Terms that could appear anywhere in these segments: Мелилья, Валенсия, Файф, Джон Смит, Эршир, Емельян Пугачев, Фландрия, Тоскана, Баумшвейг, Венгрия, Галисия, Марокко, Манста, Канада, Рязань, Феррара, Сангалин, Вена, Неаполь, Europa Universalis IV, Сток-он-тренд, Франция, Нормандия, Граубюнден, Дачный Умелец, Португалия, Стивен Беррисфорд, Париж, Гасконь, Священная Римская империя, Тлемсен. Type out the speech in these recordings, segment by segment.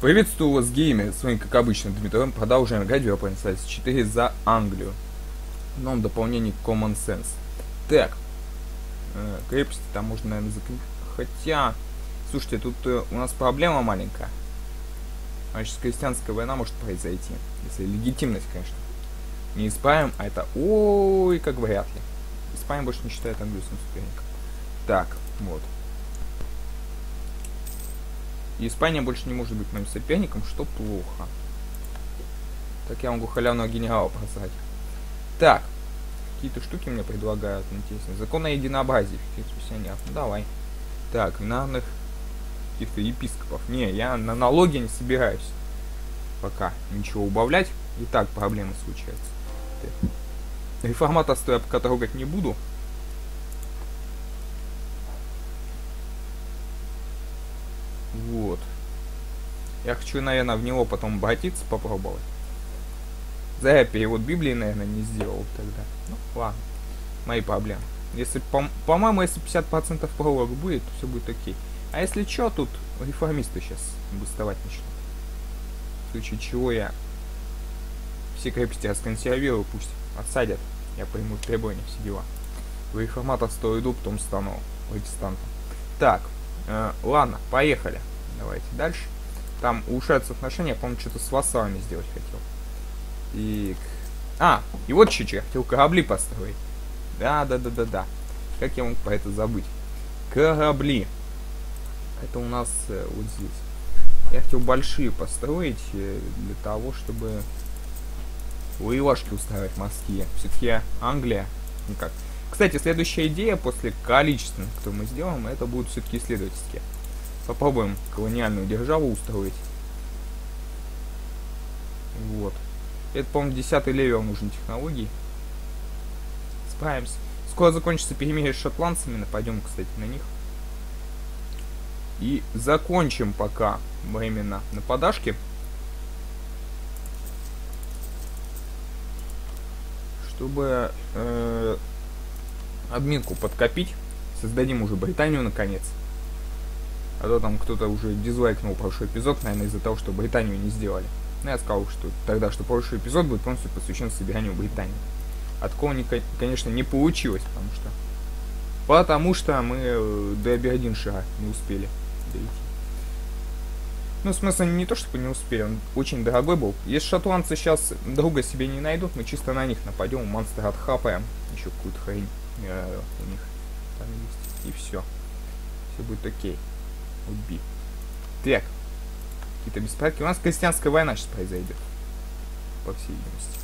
Приветствую вас, геймеры, с вами, как обычно, Дмитрий Троем, продолжаем играть в Europa Universalis 4 за Англию. В новом дополнении Common Sense. Так, крепости там можно, наверное, закрепить. Хотя, слушайте, тут у нас проблема маленькая. Значит, крестьянская война может произойти, если легитимность, конечно. Не исправим, а это, ой, как вряд ли. Испания больше не считает английским соперником. Так, вот. И Испания больше не может быть моим соперником, что плохо. Так я могу халявного генерала бросать. Так. Какие-то штуки мне предлагают, интересно. Закон о единообразии. Ну, давай. Так, винарных каких-то епископов. Не, я на налоги не собираюсь. Пока ничего убавлять. И так проблемы случаются. Реформаторство я пока трогать не буду. Вот. Я хочу, наверное, в него потом обратиться, попробовать. Зря я перевод Библии, наверное, не сделал тогда. Ну, ладно. Мои проблемы. Если, по-моему, если 50% пролог будет, то все будет окей. А если что, тут реформисты сейчас бастовать начнут. В случае чего я все крепости расконсервирую, пусть отсадят. Я пойму в требованиях все дела. В реформаторство иду, потом стану протестантом. Так. Ладно, поехали. Давайте дальше. Там улучшаются отношения, я, по-моему, что-то с вассалами сделать хотел. И... А, и вот чуть я хотел корабли построить. Да. Как я мог про это забыть? Корабли. Это у нас вот здесь. Я хотел большие построить для того, чтобы воевашки устраивать морские. Все-таки Англия никак. Кстати, следующая идея после количественных, кто мы сделаем, это будут все-таки исследовательские. Попробуем колониальную державу устроить. Вот. Это, по-моему, 10-й левел нужен технологий. Справимся. Скоро закончится перемирие с шотландцами. Нападем, кстати, на них. И закончим пока временно нападашки. Чтобы... обминку подкопить. Создадим уже Британию, наконец. А то там кто-то уже дизлайкнул прошлый эпизод, наверное, из-за того, что Британию не сделали. Но я сказал, что тогда, что прошлый эпизод будет полностью посвящен собиранию Британии. От кого, конечно, не получилось, потому что... Потому что мы до Абердиншира не успели дойти. Ну, в смысле, не то, чтобы не успели, он очень дорогой был. Если шотландцы сейчас друга себе не найдут, мы чисто на них нападем, монстра отхапаем. Еще какую-то хрень. У них там есть. И все. Все будет окей. Убей. Так. Какие-то беспорядки. У нас крестьянская война сейчас произойдет. По всей видимости.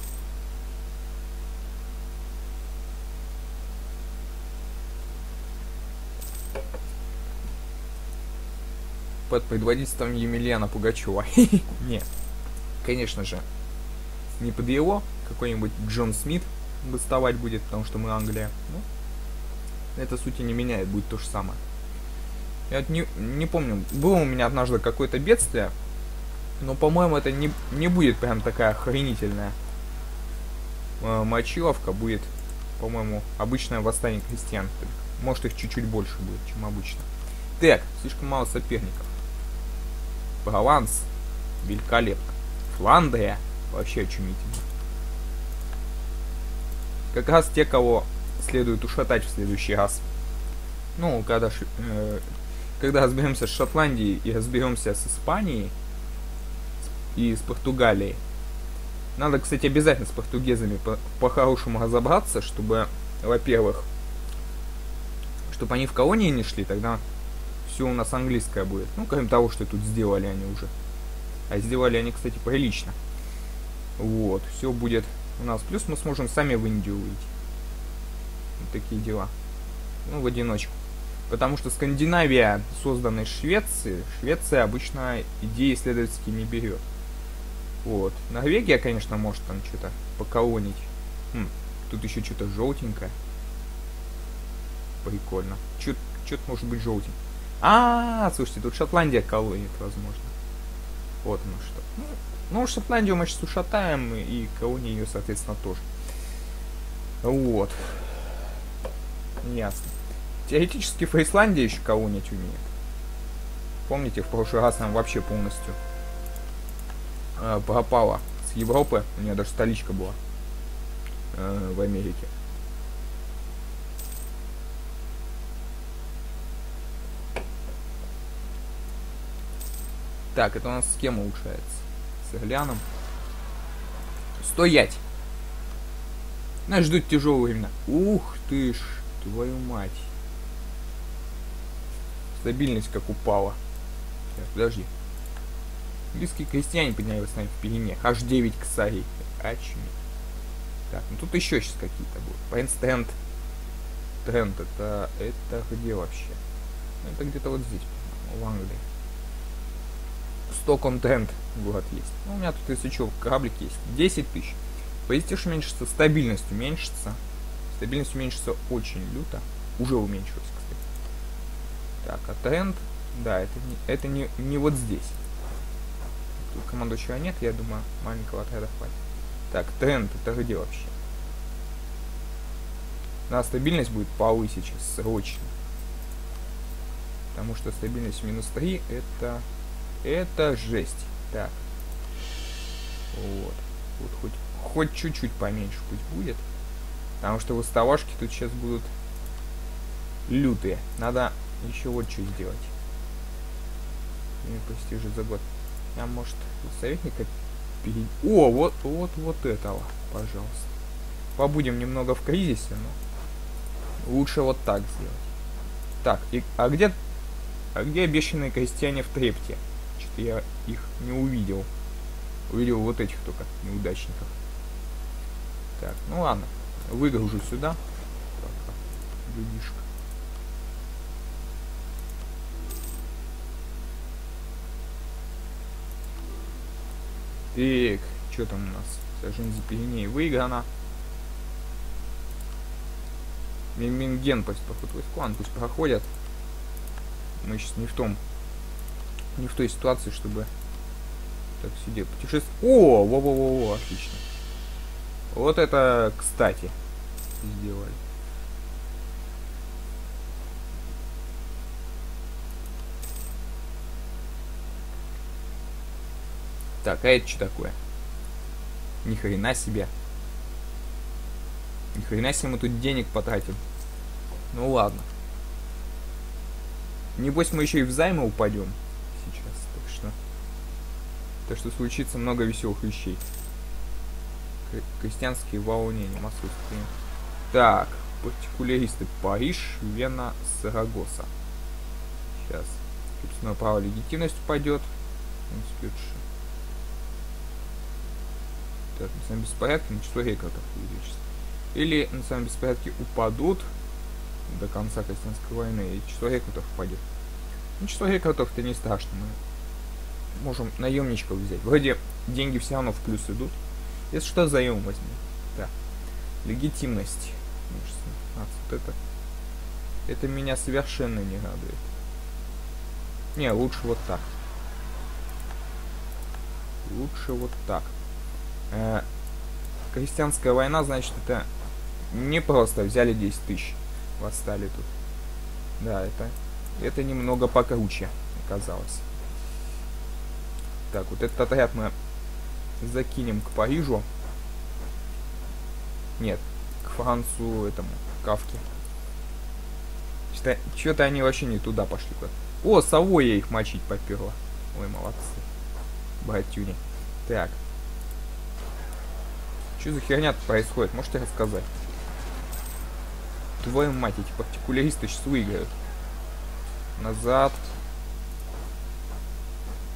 Под предводительством Емельяна Пугачева. Нет. Конечно же. Не под его. Какой-нибудь Джон Смит бастовать будет, потому что мы Англия. Ну, это сути не меняет, будет то же самое. Я вот не помню, было у меня однажды какое-то бедствие, но, по-моему, это не будет прям такая охренительная мочиловка, будет, по-моему, обычное восстание крестьян. Может, их чуть-чуть больше будет, чем обычно. Так, слишком мало соперников. Прованс великолепно. Фландрия вообще очумительно. Как раз те, кого следует ушатать в следующий раз. Ну, когда разберемся с Шотландией и разберемся с Испанией и с Португалией. Надо, кстати, обязательно с португезами по-хорошему разобраться, чтобы, во-первых, чтобы они в колонии не шли, тогда все у нас английское будет. Ну, кроме того, что тут сделали они уже. А сделали они, кстати, прилично. Вот, все будет... У нас плюс мы сможем сами в Индию уйти. Вот такие дела. Ну, в одиночку. Потому что Скандинавия, созданная Швецией, Швеция обычно идеи исследовательские не берет. Вот. Норвегия, конечно, может там что-то поколонить. Тут еще что-то желтенькое. Прикольно. Что-то может быть желтенькое. А-а-а, слушайте, тут Шотландия колонит, возможно. Вот оно что. Ну, Шотландию мы сейчас ушатаем, и колонии ее, соответственно, тоже. Вот. Ясно. Теоретически Фрисландия еще колонить умеет. Помните, в прошлый раз нам вообще полностью попала с Европы. У меня даже столичка была в Америке. Так, это у нас схема улучшается. С Орлеаном. Стоять! Нас ждут тяжелые времена. Ух ты ж, твою мать. Стабильность как упала. Так, подожди. Близкие крестьяне поднялись с нами в пелене. Аж 9 косарей. Очми. Так, ну тут еще сейчас какие-то будут. Пайнстенд. Тренд. Это где вообще? Это где-то вот здесь. В Англии. Сток-он-тренд. Вот есть. Ну, у меня тут, если что, кораблик есть. 10 тысяч. Позитив уменьшится, стабильность уменьшится. Стабильность уменьшится очень люто. Уже уменьшилась, кстати. Так, а тренд... Да, это не вот здесь. Тут командующего нет, я думаю, маленького отряда хватит. Так, тренд, это где вообще? На стабильность будет повысить срочно. Потому что стабильность минус 3, это... Это жесть. Так. Вот. Вот хоть чуть-чуть поменьше пусть будет. Потому что выставашки тут сейчас будут лютые. Надо еще вот что сделать. Пусть уже за год. Я, может, советника перейти. О, вот этого, пожалуйста. Побудем немного в кризисе, но лучше вот так сделать. Так, а где обещанные крестьяне в Трепте? Я их не увидел. Увидел вот этих только неудачников. Так, ну ладно. Выгружу сюда. Людишка. Так, что там у нас? Сажень за пеленей выиграна. Минген пусть проходит войску. Пусть проходят. Мы сейчас не в той ситуации, чтобы так сидеть путешествовать. О, во-во-во-во, отлично. Вот это, кстати, сделали. Так, а это что такое? Ни хрена себе. Ни хрена себе мы тут денег потратим. Ну ладно. Небось мы еще и взаймы упадем. Сейчас, так что случится много веселых вещей. Крестьянские волнения, массовые. Так, партикуляристы. Париж, Вена, Сарагоса. Сейчас. Собственно, право легитимность упадет. Так, на самом беспорядке на число рекордов увеличится. Или на самом беспорядке упадут до конца крестьянской войны, и число рекордов упадет. Ну, число рекордов-то не страшно. Мы можем наемничков взять. Вроде деньги все равно в плюс идут. Если что, заем возьмем. Да. Легитимность. Вот это меня совершенно не радует. Не, лучше вот так. Лучше вот так. Крестьянская война, значит, это не просто взяли 10 тысяч. Восстали тут. Да, это немного покруче оказалось. Так, вот этот отряд мы закинем к Парижу. Нет, к Францу, этому, Кавке. Что-то они вообще не туда пошли. О, Савойя их мочить поперла. Ой, молодцы. Батюни. Так. Что за херня происходит? Можете рассказать? Твою мать, эти партикуляристы сейчас выиграют. Назад.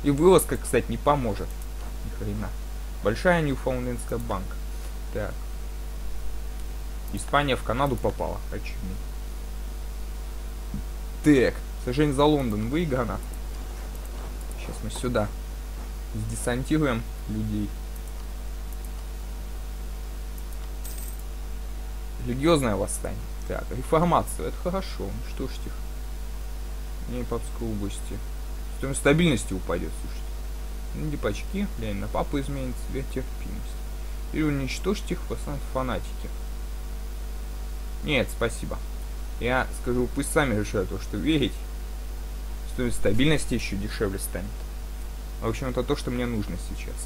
И вылазка, кстати, не поможет. Ни хрена. Большая ньюфаундлендская банка. Так. Испания в Канаду попала. Хочу. Так. Сражение за Лондон выиграно. Сейчас мы сюда десантируем людей. Религиозное восстание. Так, реформация. Это хорошо. Ну что ж тех. Непопской области. Стоимость стабильности упадет, слушайте. Депачки, глянь, на папу изменит себе терпимость. Или уничтожить их, восстановят фанатики. Нет, спасибо. Я скажу, пусть сами решают, во что верить. Стоимость стабильности еще дешевле станет. В общем, это то, что мне нужно сейчас.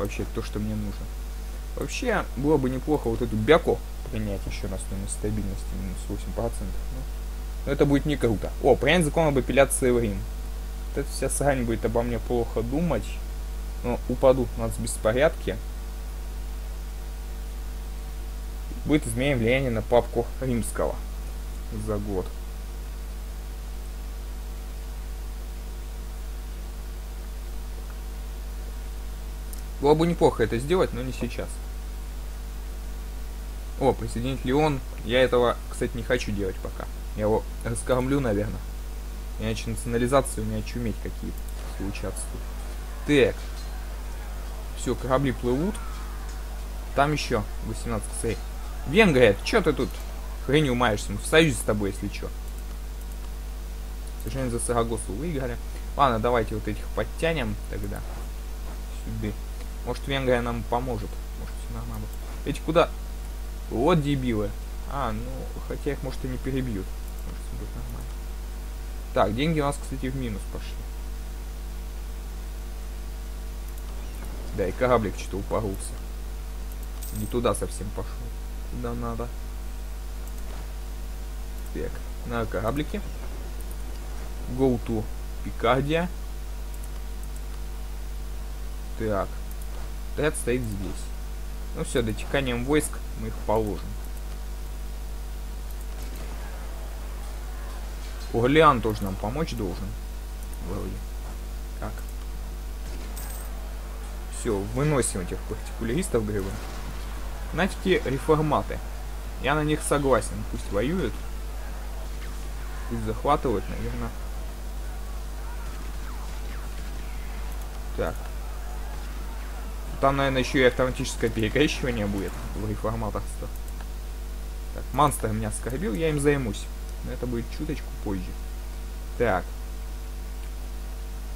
вообще то, что мне нужно. Вообще, было бы неплохо вот эту бяку принять еще раз на нестабильности, минус 8%. Но это будет не круто. О, принять закон об апелляции в Рим. Вот эта вся срань будет обо мне плохо думать. Но упадут у нас беспорядки. Будет изменение влияния на папку римского за год. Было бы неплохо это сделать, но не сейчас. О, присоединить Леон. Я этого, кстати, не хочу делать пока. Я его раскормлю, наверное. Иначе национализации у меня чуметь какие-то случатся. Так. Все, корабли плывут. Там еще 18 косарей. Венгрия, что ты тут хренью маешься? Мы в союзе с тобой, если что. Совершенно за Сарагосу выиграли. Ладно, давайте вот этих подтянем тогда. Сюда. Может, Венгрия нам поможет. Может, все нормально. Эти куда? Вот дебилы. А, ну, хотя их, может, и не перебьют. Может, все будет нормально. Так, деньги у нас, кстати, в минус пошли. Да, и кораблик что-то упоролся. Не туда совсем пошел. Куда надо. Так, на кораблике. Go to Пикардия. Так. Тред стоит здесь. Ну все, дотеканием войск мы их положим. Орлеан тоже нам помочь должен. Вроде. Так. Все, выносим этих партикуляристов гривы. Нафиги реформаты. Я на них согласен. Пусть воюют. Пусть захватывают, наверное. Так. Там, наверное, еще и автоматическое перекрещивание будет в реформатах. Так, Манста меня оскорбил, я им займусь. Но это будет чуточку позже. Так.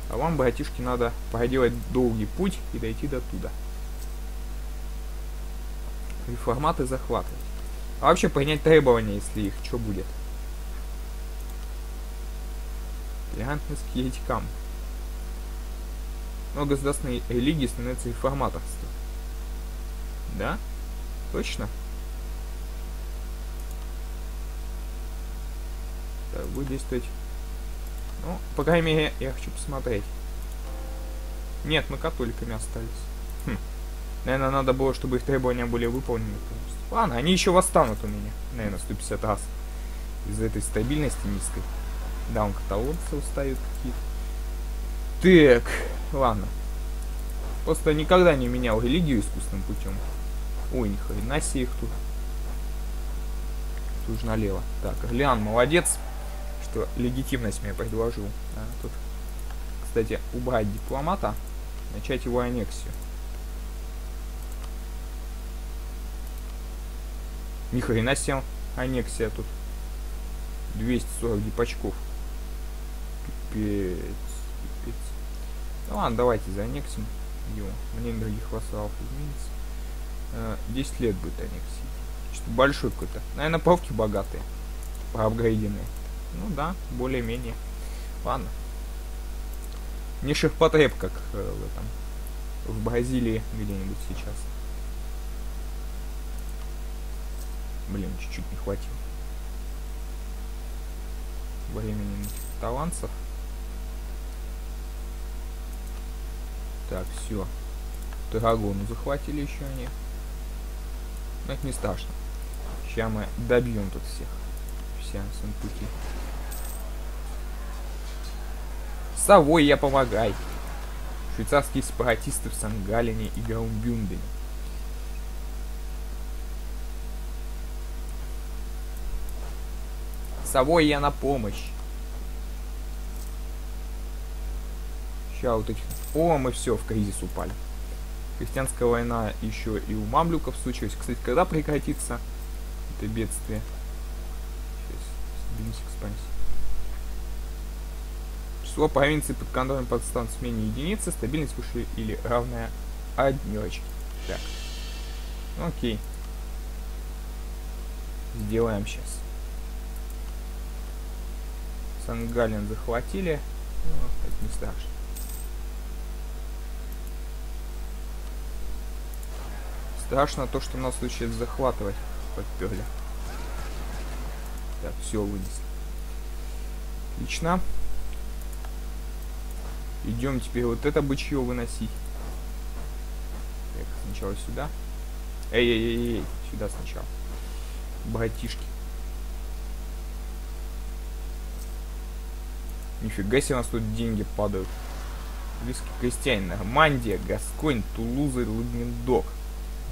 А вам, братишки, надо проделать долгий путь и дойти до туда. Реформаты захватывать. А вообще принять требования, если их что будет. Толерантность к еретикам. Но государственные религии становятся реформаторством. Да? Точно? Так, будет действовать. Ну, по крайней мере, я хочу посмотреть. Нет, мы католиками остались. Хм. Наверное, надо было, чтобы их требования были выполнены полностью. Ладно, они еще восстанут у меня. Наверное, 150 раз. Из-за этой стабильности низкой. Да, он каталонцы устают какие-то. Так, ладно. Просто никогда не менял религию искусственным путем. Ой, ни хрена себе их тут. Тут же налево. Так, Орлеан молодец, что легитимность мне предложил. Да, тут, кстати, убрать дипломата, начать его аннексию. Ни хрена себе аннексия тут. 240 дипачков. Пипец, пипец. Ну ладно, давайте зааннексим его. Мне других вассалов изменится. 10 лет будет аннексии. Что-то большой какой-то. Наверное, павки богатые. Поапгрейденные. Ну да, более-менее. Ладно. Не ширпотреб, как в этом. В Бразилии где-нибудь сейчас. Блин, чуть-чуть не хватило. Времени на талантов. Так, все. Тарагону захватили еще они. Но это не страшно. Сейчас мы добьем тут всех. Все санпуки. Савойя, помогай. Швейцарские сепаратисты в Сангалине и Граубюндене. Савойя на помощь. Сейчас вот этих... О, мы все, в кризис упали. Крестьянская война еще и у мамлюков случилась. Кстати, когда прекратится это бедствие? Сейчас, сдвинемся к экспансии. Число провинций под контролем подстанции менее единицы, стабильность выше или равная одиночке. Так. Окей. Сделаем сейчас. Сангалин захватили. Ну, это не страшно. Страшно то, что нас случится захватывать. Подперли. Так, все вынесли. Отлично. Идем теперь вот это бычье выносить. Так, сначала сюда. Эй-эй-эй-эй. Сюда сначала. Богатишки. Нифига себе, у нас тут деньги падают. Близкий крестьянин. Нормандия, Гасконь, Тулуза и Лубендок.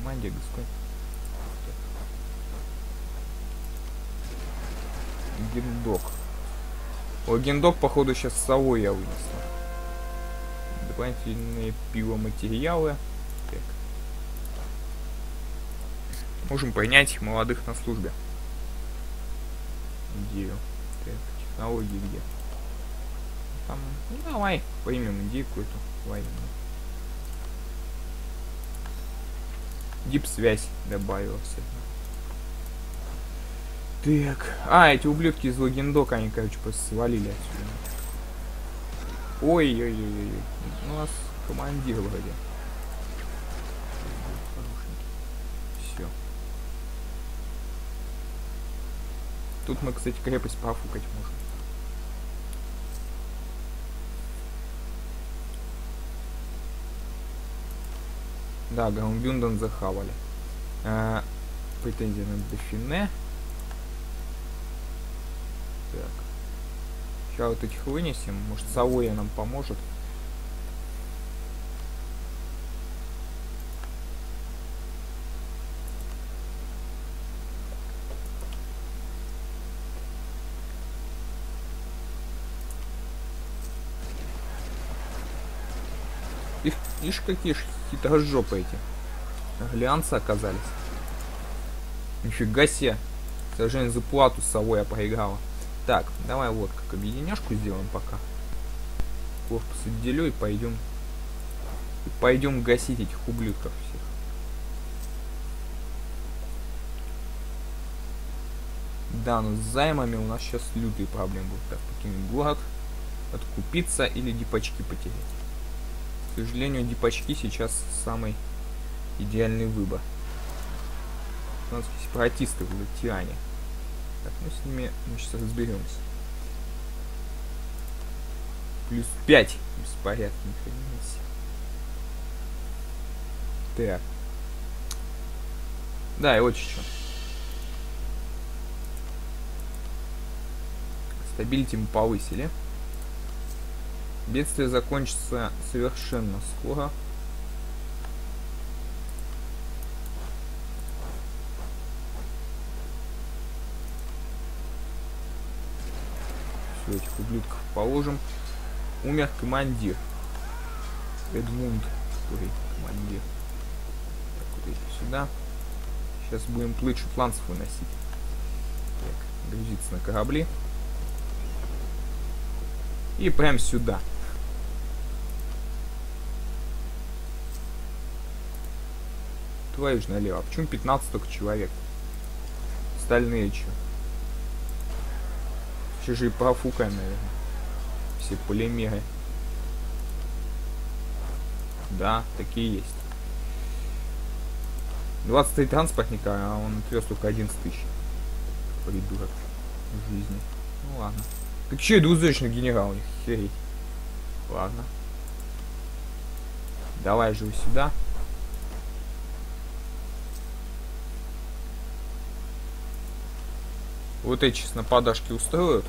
Нормандия, Гасконь. Гендок. О, гендок, походу, сейчас с Савойя я вынесла. Дополнительные пиломатериалы. Так. Можем принять молодых на службе. Идею. Так, технологии где? Там, ну, давай, поймем идею какую-то военную. Дип-связь добавился. Так, а, эти ублюдки из Логиндока, они, короче, просто свалили отсюда. Ой-ой-ой-ой. У нас командир вроде. Все. Тут мы, кстати, крепость профукать можем. Да, Граубюнден захавали. Претензия на дофине. Так. Сейчас вот этих вынесем. Может, Савойя нам поможет. Их, ишь, какие ж хитрожопы эти. Орлеанцы оказались. Нифига себе. Сражение за плату Савойя проиграла. Так, давай вот как объединяшку сделаем пока. Корпус отделю и пойдем. Пойдем гасить этих ублюдков всех. Да, но с займами у нас сейчас лютые проблемы будут. Так, покинуть город, откупиться или дипачки потерять. К сожалению, дипачки сейчас самый идеальный выбор. У нас сепаратисты в Латиане. Так, ну с ними мы сейчас разберемся. Плюс 5. Беспорядки, не хранимся. Так. Да, и вот еще. Стабилити мы повысили. Бедствие закончится совершенно скоро. Этих ублюдков положим. Умер командир Эдмунд, который командир. Так, вот эти сюда. Сейчас будем плыть, шотландцев выносить. Так, грузиться на корабли. И прям сюда. Твою ж налево. А почему 15 только человек? Остальные че? Чужие профукаем, наверное. Все полимеры. Да, такие есть. 23 транспортника, а он отвез только 11 000. Придурок в жизни. Ну ладно. Так че и двузочный генерал у них, херить. Ладно. Давай же сюда. Вот эти сейчас нападашки устроят,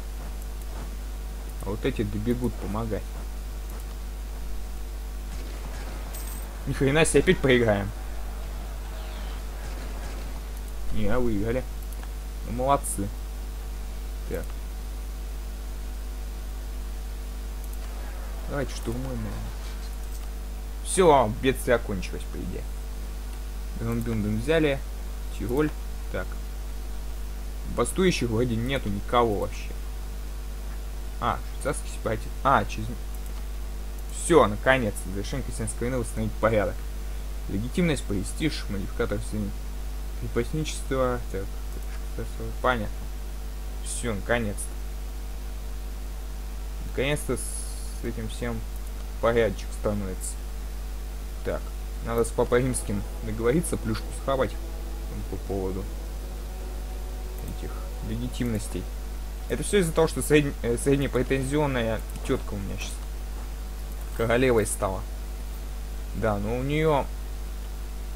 а вот эти добегут помогать. Ни хрена себе, опять проиграем. Не, выиграли. Ну, молодцы. Так. Давайте штурмуем, наверное. Все, бедствие окончилось, по идее. Граубюнден взяли. Тироль. Так. Бастующих вроде нету никого вообще. А, швейцарский сепаратист. А, через... Все, наконец-то. Завершение крестьянской войны, восстановить порядок. Легитимность, престиж, модификатор сильный. Крепостничество. Так, понятно. Все, наконец-то. Наконец-то с этим всем порядочек становится. Так, Надо с Папой Римским договориться, плюшку схавать по поводу этих легитимностей. Это все из-за того, что среднепретензионная тетка у меня сейчас королевой стала. Да, но у нее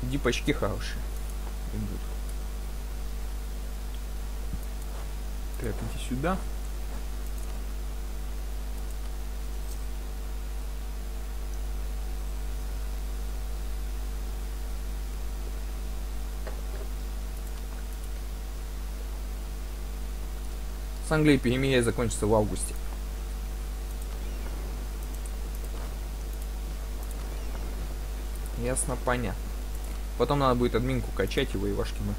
дипочки хорошие идут. Так, иди сюда. С Англией перемирие закончится в августе. Ясно, понятно. Потом надо будет админку качать, и воевашки мы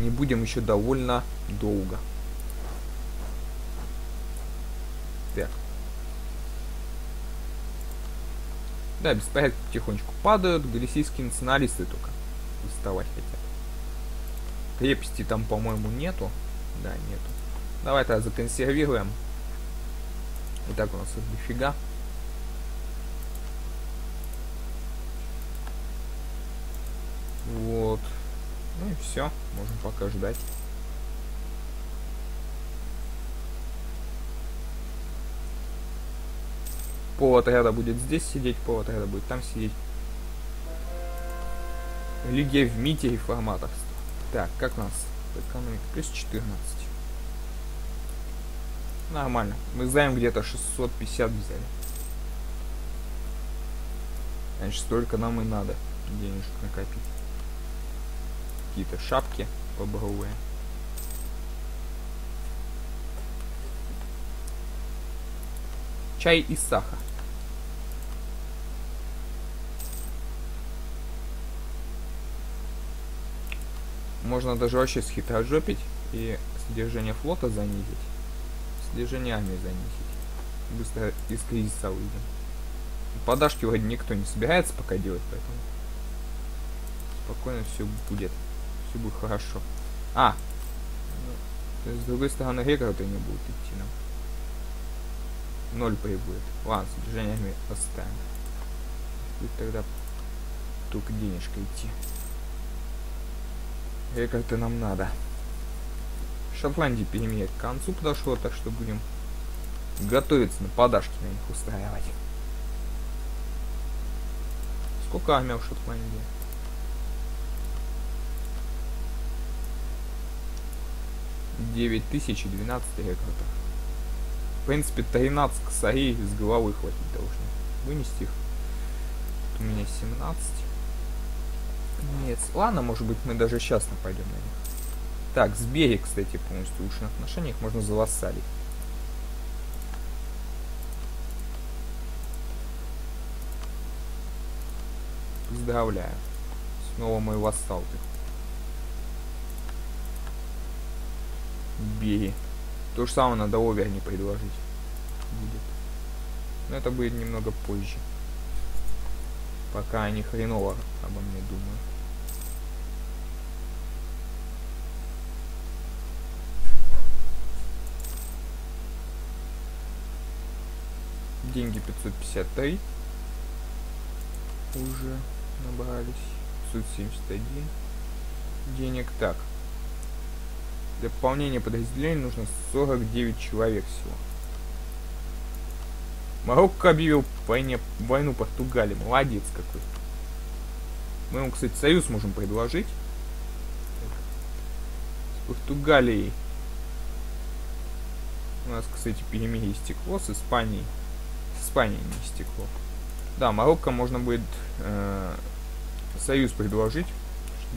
не будем еще довольно долго. Так. Да, беспорядки потихонечку падают. Галисийские националисты только вставать хотят. Крепости там, по-моему, нету. Да, нету. Давай тогда законсервируем. Итак, у нас тут дофига. Вот. Ну и все. Можем пока ждать. Пол-отряда будет здесь сидеть, пол-отряда будет там сидеть. Лиги в мите и форматах. Так, как у нас? Экономика плюс 14. Нормально. Мы знаем, где-то 650 взяли. Значит, столько нам и надо денежку накопить. Какие-то шапки поборовые. Чай и сахар. Можно даже вообще схитрожопить и содержание флота занизить. Содержание армии занизить. Быстро из кризиса выйдем. Подашки вроде никто не собирается пока делать, поэтому спокойно все будет. Все будет хорошо. А! То есть, с другой стороны, рекорды не будут идти нам. 0 прибудет. Ладно, содержание армии оставим. Будет тогда только денежка идти. Рекорды нам надо. В Шотландии перемирие к концу подошло, так что будем готовиться на подашки на них устраивать. Сколько армия в Шотландии? и 12 рекордов. В принципе, 13 косарей с головы хватит должно вынести их. Тут у меня 17. Нет, ладно, может быть, мы даже сейчас нападем на них. Так, с Берии, кстати, полностью в лучших отношениях, можно завассалить. Поздравляю. Снова мой вассал. Берии. То же самое надо Оверни предложить будет. Но это будет немного позже. Пока они хреново обо мне думают. Деньги 553. Уже набрались. 571 денег. Так. Для пополнения подразделений нужно 49 человек всего. Марокко объявил войну Португалии. Молодец какой. Мы ему, кстати, союз можем предложить. С Португалией. У нас, кстати, перемирие стекло с Испанией. С Испанией не стекло. Да, Марокко можно будет союз предложить.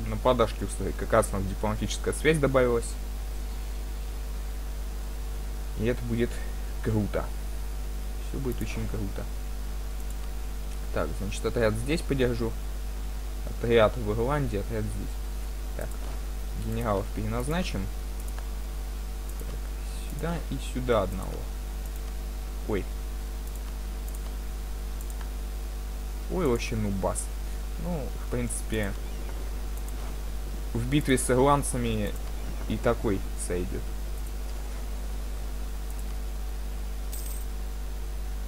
На подашки устроить. Как раз у нас дипломатическая связь добавилась. И это будет круто. Все будет очень круто. Так, значит, отряд здесь подержу. Отряд в Ирландии, отряд здесь. Так, генералов переназначим. Так, сюда и сюда одного. Ой. Ой, вообще нубас. Ну, в принципе, в битве с ирландцами и такой сойдет.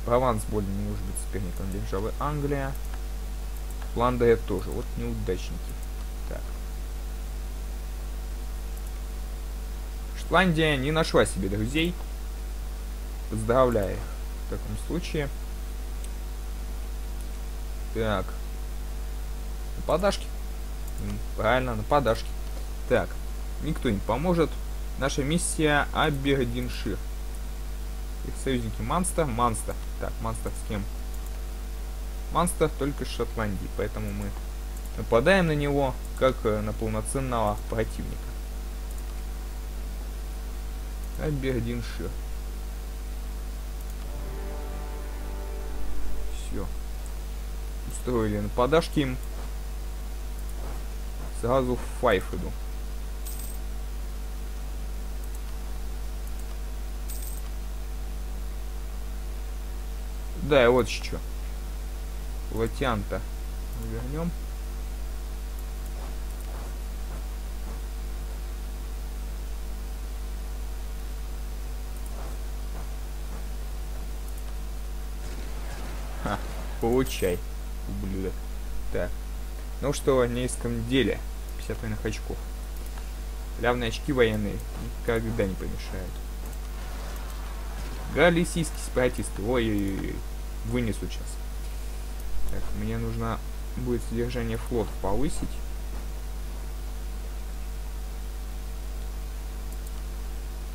Прованс более не может быть соперником державы Англия. Шотландия тоже. Вот неудачники. Так. Шотландия не нашла себе друзей. Поздравляю их в таком случае. Так. На подашки. Правильно, на подашки. Так. Никто не поможет. Наша миссия Абердиншир. Их союзники Манста. Манста. Так, Манста с кем? Манста только с Шотландии. Поэтому мы нападаем на него, как на полноценного противника. Абердиншир. Все. Устроили нападашки им. Сразу в Файф иду. Да, и вот еще. Латианта вернем. Ха, получай, ублюдок. Так. Ну что, в армейском деле. 50 военных очков. Лявные очки военные никогда не помешают. Галисийский сепаратист. Ой-ой-ой. Вынесу сейчас. Так, мне нужно будет содержание флота повысить.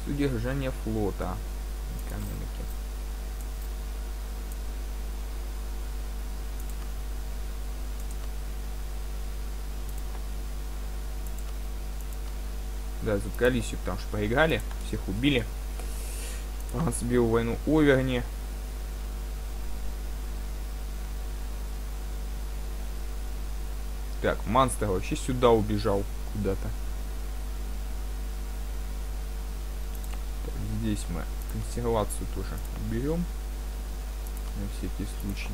Содержание флота. Экономики. Да, за Галисию, потому что проиграли. Всех убили. Франс бил войну Оверни. Так, Манстер вообще сюда убежал куда-то. Здесь мы консервацию тоже уберем. На всякий случай.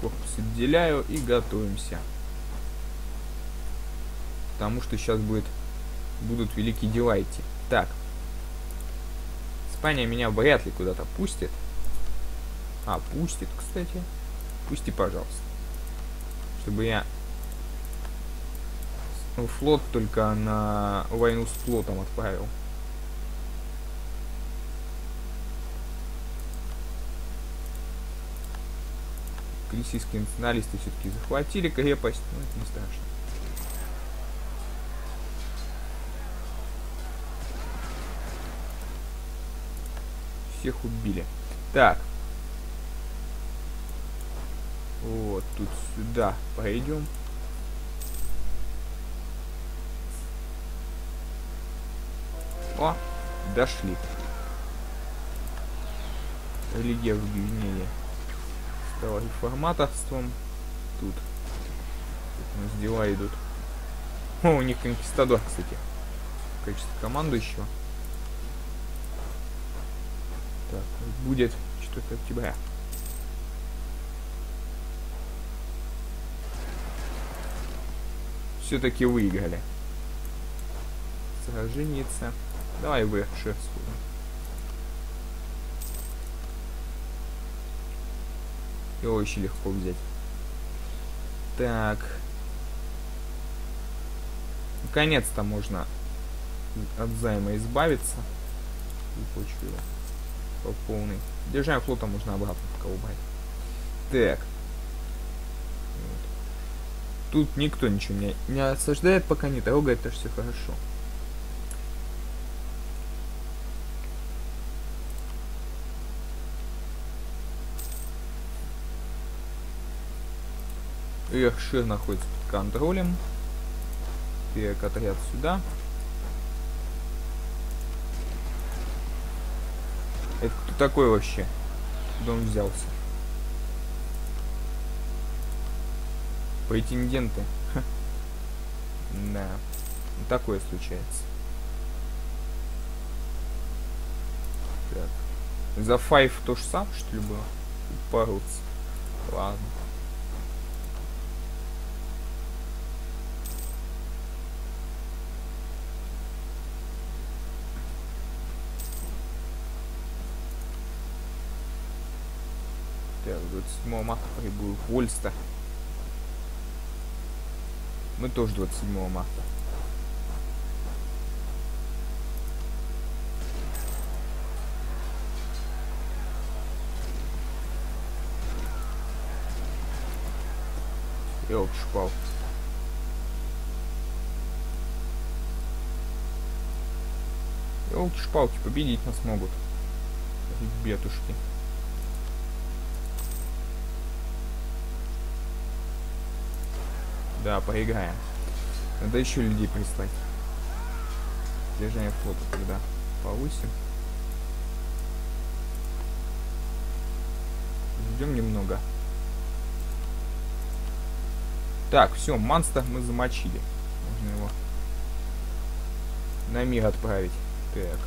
Корпус отделяю и готовимся. Потому что сейчас будут великие дела идти. Так. Испания меня вряд ли куда-то пустит. А, пустит, кстати. Пусти, пожалуйста. Чтобы я... Ну, флот только на войну с флотом отправил. Галисийские националисты все-таки захватили крепость. Ну, это не страшно. Всех убили. Так. Вот, тут сюда пойдем. О, дошли. Религия в Гвинее стала реформаторством. Тут. Тут у нас дела идут. О, у них конкистадор, кстати. В качестве командующего. Так, будет 4 октября. Все-таки выиграли. Сраженица. Давай в Эршир. Его очень легко взять. Так. Наконец-то можно от займа избавиться. Выплачу его по полной. Держаем флота можно обратно колбать. Так. Тут никто ничего не осаждает, пока не трогает, это все хорошо. Эршир находится под контролем. Перекотряд сюда. Это кто такой вообще? Куда он взялся? Претенденты. Ха. Да. Такое случается. Так. За Файф то же самое, что ли, было? Упороться. Ладно. 27 марта прибыл в Ольстер. Мы тоже 27 марта. Ёлки-шпал. Ёлки-шпалки, победить нас могут. Ребятушки. Да, поиграем. Надо еще людей прислать. Держание флота тогда повысим. Ждем немного. Так, все, Манста мы замочили. Можно его на мир отправить. Так.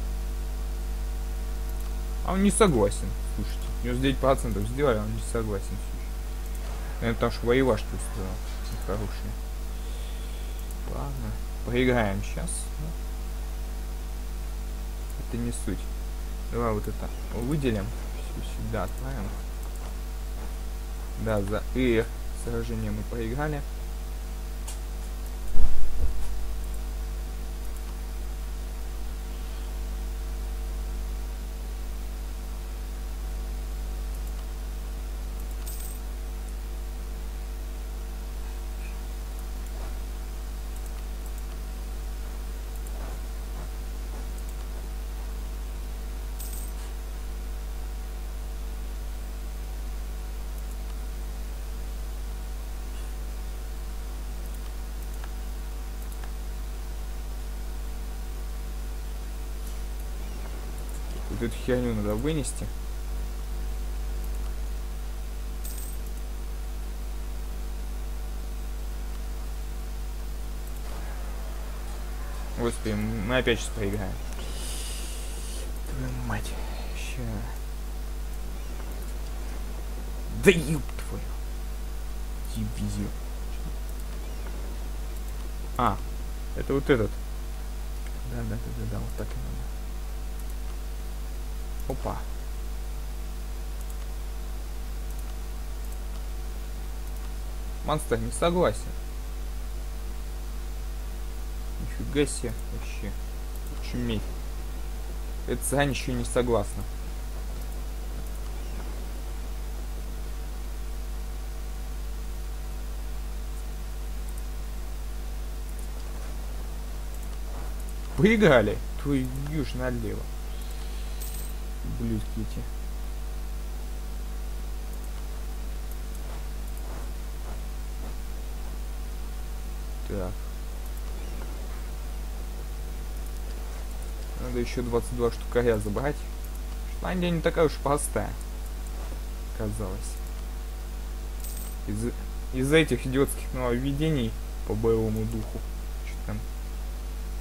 А он не согласен. Слушайте, 99% сделали, а он не согласен. Слушайте. Наверное, потому что воевашки устроил. Хорошие. Ладно, поиграем сейчас. Это не суть. Давай вот это выделим. Все сюда отправим. Да, за и сражение мы поиграли. Эту херню надо вынести. Господи, мы опять сейчас поиграем. Твою мать. Ща. Да ёб твою. Дивизию. А, это вот этот. Да, вот так и надо. Опа. Манста не согласен. Нифига себе вообще. Чуметь. Это Сань еще не согласна. Поиграли. Твою юж налево. Блюдки эти. Так. Надо еще 22 штукаря забрать. Шотландия не такая уж простая. Казалось. Из этих идиотских нововведений по боевому духу.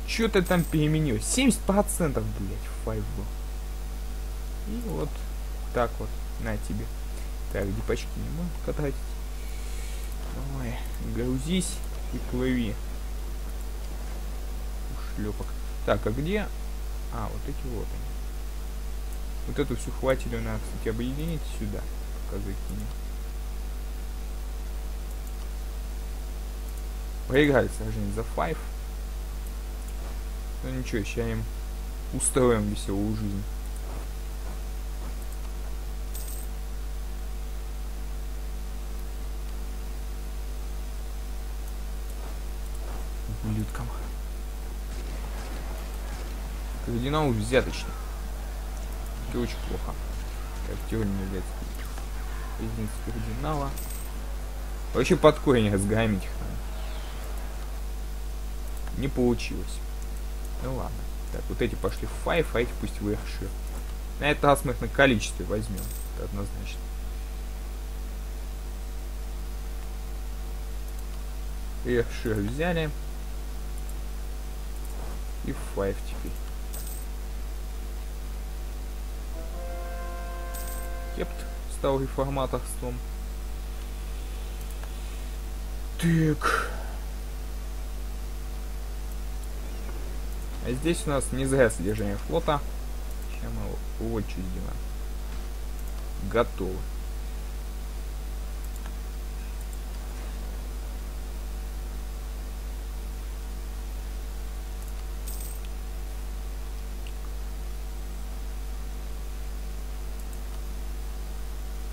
Что-то там переменил. 70%, блять, Файф был. И вот так вот, на тебе. Так, дипачки не будем катать. Давай, грузись и плыви. Ушлепок. Так, а где? А, вот эти вот они. Вот эту всю хватили, надо, кстати, объединить сюда. Показать мне. Поиграли сражение за Файф. Ну ничего, сейчас им устроим веселую жизнь. Людкам. Кардинал взяточник. Это очень плохо. Картер не взять. Единица кардинала. Вообще под корень разгромить их надо. Не получилось. Ну ладно. Так, вот эти пошли в Файф, а эти пусть в Эршир. На этот раз мы их на количестве возьмем. Это однозначно. Эршир взяли. И Файф теперь. Кепт стал реформаторством. Так. А здесь у нас не зря содержание флота. Сейчас мы его вот чуть делаем. Готово.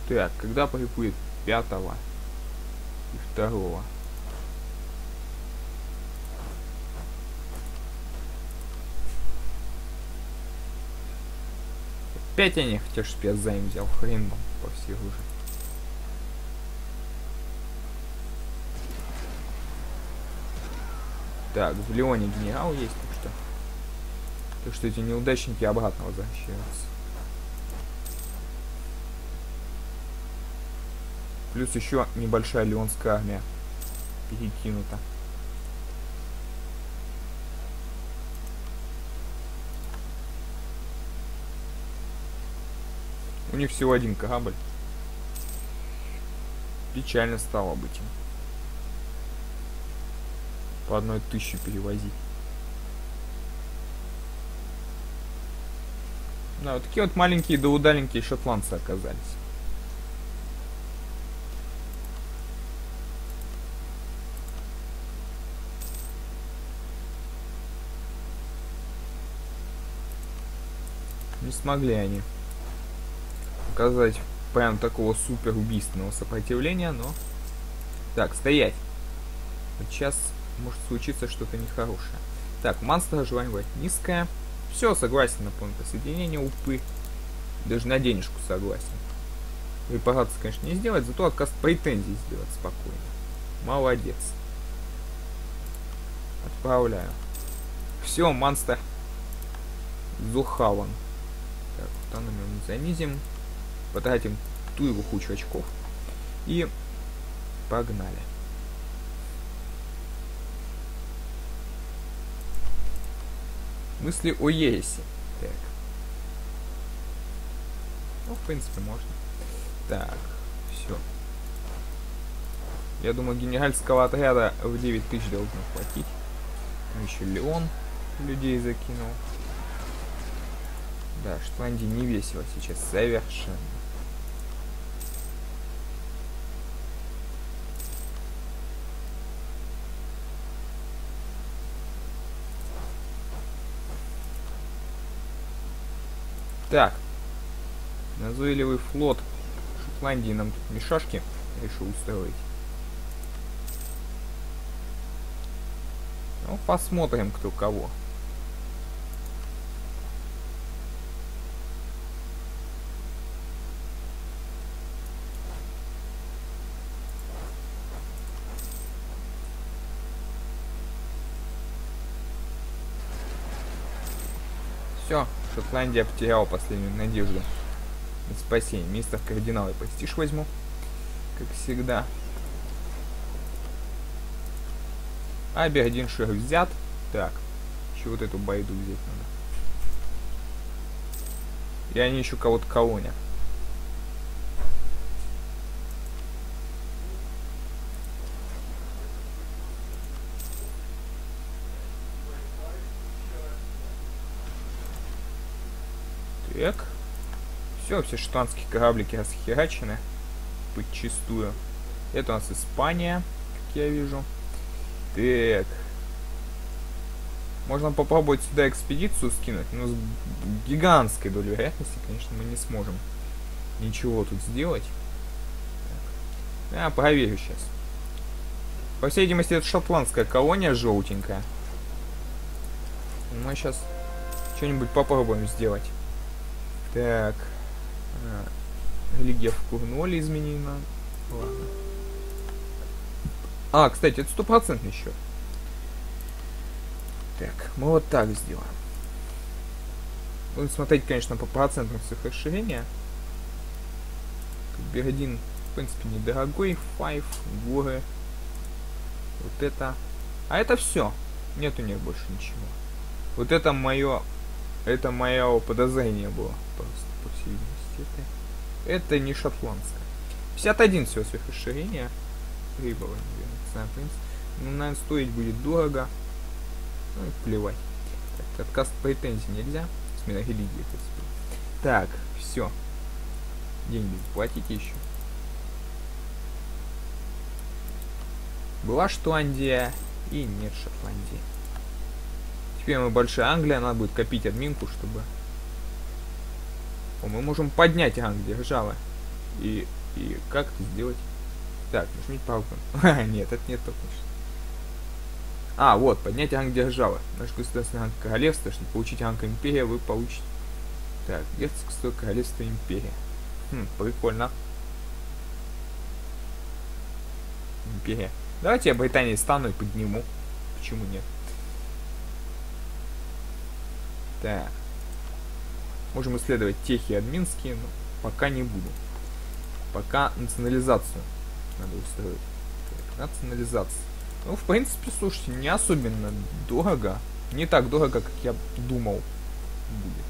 Так, когда прибудет 5 и 2? Опять я не хотел, чтобы я займ взял, хрен вам по всей уже. Так, в Леоне генерал есть, так что эти неудачники обратно возвращаются. Плюс еще небольшая леонская армия перекинута. У них всего один корабль. Печально стало быть им. По 1000 перевозить. Да, вот такие вот маленькие да удаленькие шотландцы оказались. Не смогли они показать прям такого супер убийственного сопротивления, но... Так, стоять. Вот сейчас может случиться что-то нехорошее. Так, Манста, желание низкое. Все, согласен на полное присоединение, упы. Даже на денежку согласен. Репарацию, конечно, не сделать, зато отказ претензий сделать спокойно. Молодец. Отправляю. Все, Манста захаван. Так, автономию мы занизим. Потратим ту его кучу очков. И погнали. Мысли о ереси. Так. Ну, в принципе, можно. Так, все. Я думаю, генеральского отряда в 9000 должно хватить. Там еще Леон людей закинул. Да, Шотландия не весело сейчас совершенно. Так, назойливый флот Шотландии нам тут мешашки решил устроить. Ну, посмотрим, кто кого. Все, Шотландия потеряла последнюю надежду на спасение. Место в кардинал и престиж возьму, как всегда. Абердиншир взят. Так, еще вот эту байду взять надо. И они еще кого-то колонят. Все шотландские кораблики расхерачены подчистую. Это у нас Испания, как я вижу. Так. Можно попробовать сюда экспедицию скинуть, но с гигантской долей вероятности, конечно, мы не сможем ничего тут сделать. Так. Я проверю сейчас. По всей видимости, это шотландская колония желтенькая. Мы сейчас что-нибудь попробуем сделать. Так, религия в Курноле изменена. Ладно. А, кстати, это 100% еще. Так, мы вот так сделаем. Будем смотреть, конечно, по процентам с их расширения. Бердин, в принципе, недорогой. Файф, горы. Вот это. А это все. Нет у них больше ничего. Вот это мое... Это мое подозрение было, просто, по всей видимости. Это не шотландское. 51 всего своих расширения. Прибыло, наверное, но, наверное, стоить будет дорого. Ну и плевать. Так, отказ претензий нельзя. Смена религии, в принципе. Так, все. Деньги платите еще. Была Шотландия и нет Шотландии. Теперь мы большая Англия, она будет копить админку, чтобы... О, мы можем поднять ранг державы. И как это сделать? Так, нажмите палку. Нет, это не то. А, вот, поднять ранг держава. Наше государственное ранг королевство, чтобы получить ранг империя, вы получите... Так, герцогство, королевство, империя. Хм, прикольно. Империя. Давайте я Британии стану и подниму. Почему нет? Так. Можем исследовать техи админские, но пока не буду. Пока национализацию надо устроить. Так, национализация. Ну, в принципе, слушайте, не особенно дорого. Не так дорого, как я думал, будет.